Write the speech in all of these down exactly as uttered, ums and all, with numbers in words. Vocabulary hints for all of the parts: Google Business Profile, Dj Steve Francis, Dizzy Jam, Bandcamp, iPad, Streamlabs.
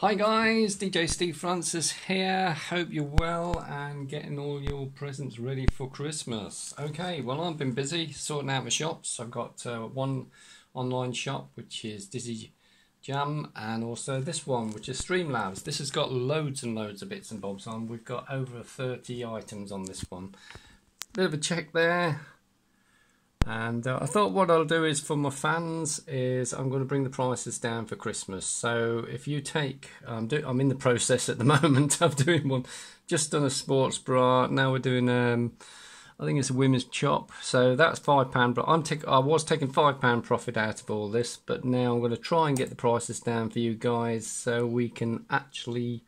Hi guys, D J Steve Francis here. Hope you're well and getting all your presents ready for Christmas. Okay, well I've been busy sorting out my shops. I've got uh, one online shop which is Dizzy Jam and also this one which is Streamlabs. This has got loads and loads of bits and bobs on. We've got over thirty items on this one. Bit of a check there. And uh, I thought what I'll do is for my fans is I'm going to bring the prices down for Christmas. So if you take, um, do, I'm in the process at the moment of doing one, just done a sports bra. Now we're doing, um, I think it's a women's chop. So that's five pounds, but I'm take, I was taking five pounds profit out of all this. But now I'm going to try and get the prices down for you guys so we can actually,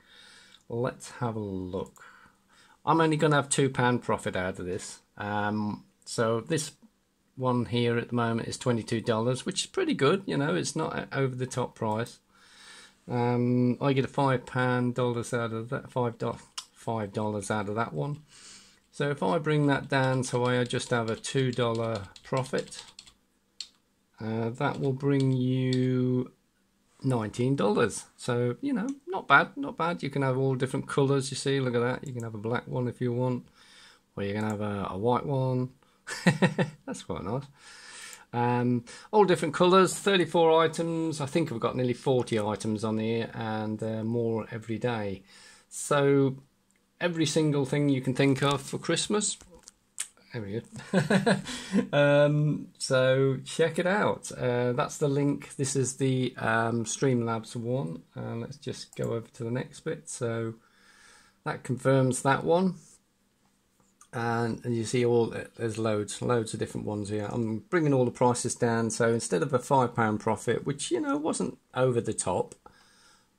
let's have a look. I'm only going to have two pounds profit out of this. Um, so this one here at the moment is twenty-two dollars, which is pretty good, you know, it's not over the top price. Um, I get a five pounds dollars out of that, five dollars, five dollars out of that one. So if I bring that down, so I just have a two dollar profit, uh, that will bring you nineteen dollars. So, you know, not bad, not bad. You can have all different colours, you see, look at that. You can have a black one if you want, or you can have a, a white one. That's quite nice. Um, all different colours, thirty-four items. I think I've got nearly forty items on here and uh, more every day. So every single thing you can think of for Christmas. There we go. um, so check it out. Uh, that's the link. This is the um, Streamlabs one. And let's just go over to the next bit. So that confirms that one. And you see all, there's loads, loads of different ones here. I'm bringing all the prices down. So instead of a five pound profit, which, you know, wasn't over the top.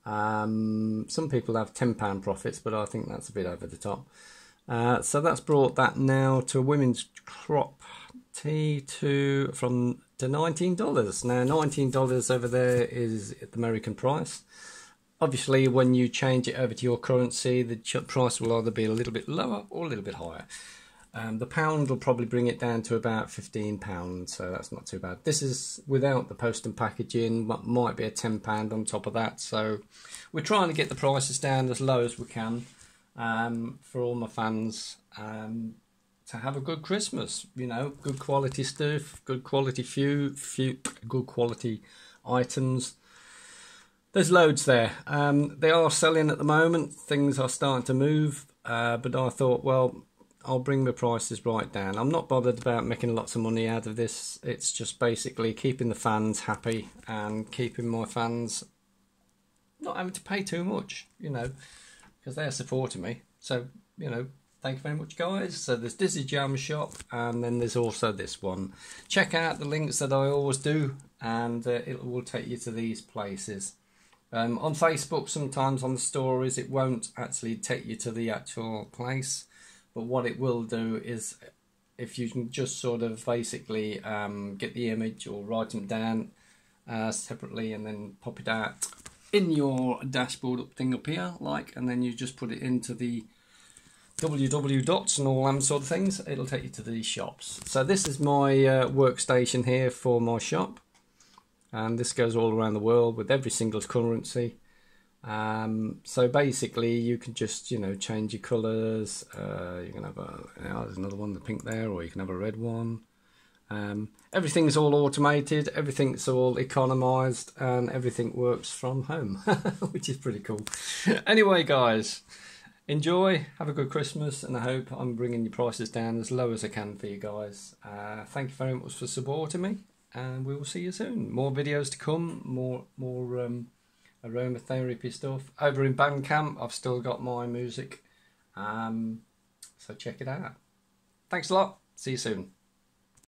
Um, some people have ten pound profits, but I think that's a bit over the top. Uh, so that's brought that now to women's crop tee to, from to nineteen dollars. Now nineteen dollars over there is the American price. Obviously, when you change it over to your currency, the price will either be a little bit lower or a little bit higher. Um, the pound will probably bring it down to about fifteen pounds, so that's not too bad. This is without the post and packaging, what might be a ten pound on top of that. So we're trying to get the prices down as low as we can um, for all my fans um, to have a good Christmas. You know, good quality stuff, good quality few, few good quality items. There's loads there. Um, they are selling at the moment. Things are starting to move. Uh, but I thought, well, I'll bring the prices right down. I'm not bothered about making lots of money out of this. It's just basically keeping the fans happy and keeping my fans not having to pay too much, you know, because they're supporting me. So, you know, thank you very much, guys. So there's Dizzy Jam shop and then there's also this one. Check out the links that I always do and uh, it will take you to these places. Um, on Facebook, sometimes on the stories, it won't actually take you to the actual place. But what it will do is, if you can just sort of basically um, get the image or write them down uh, separately and then pop it out in your dashboard up thing up here, like, and then you just put it into the www dots and all them sort of things, it'll take you to these shops. So this is my uh, workstation here for my shop. And this goes all around the world with every single currency. Um, so basically you can just, you know, change your colours. Uh, you can have a, you know, there's another one, the pink there, or you can have a red one. Um, everything's all automated, everything's all economised, and everything works from home, which is pretty cool. Anyway, guys, enjoy, have a good Christmas, and I hope I'm bringing your prices down as low as I can for you guys. Uh, thank you very much for supporting me. And we will see you soon. More videos to come, more more um, aromatherapy stuff. Over in Bandcamp, I've still got my music. Um, so check it out. Thanks a lot. See you soon.